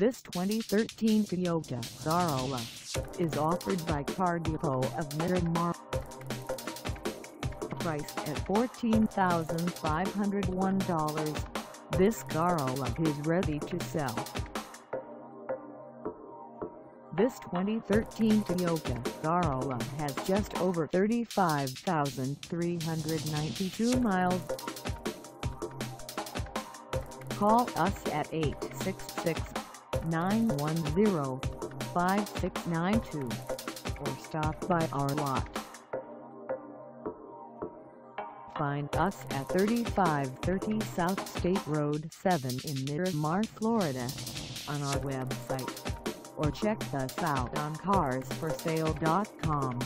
This 2013 Toyota Corolla is offered by Car Depot of Miramar. Priced at $14,501, this Corolla is ready to sell. This 2013 Toyota Corolla has just over 35,392 miles. Call us at 866-910-5692 or stop by our lot. Find us at 3530 South State Road 7 in Miramar, Florida on our website, or check us out on carsforsale.com.